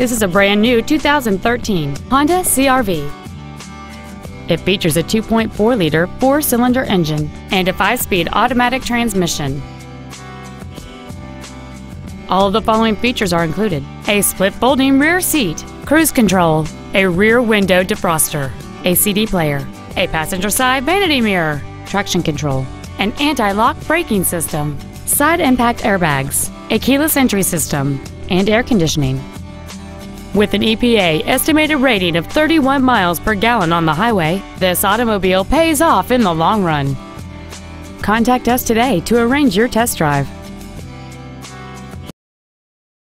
This is a brand new 2013 Honda CR-V. It features a 2.4-liter four-cylinder engine and a 5-speed automatic transmission. All of the following features are included: a split folding rear seat, cruise control, a rear window defroster, a CD player, a passenger side vanity mirror, traction control, an anti-lock braking system, side impact airbags, a keyless entry system, and air conditioning. With an EPA estimated rating of 31 miles per gallon on the highway, this automobile pays off in the long run. Contact us today to arrange your test drive.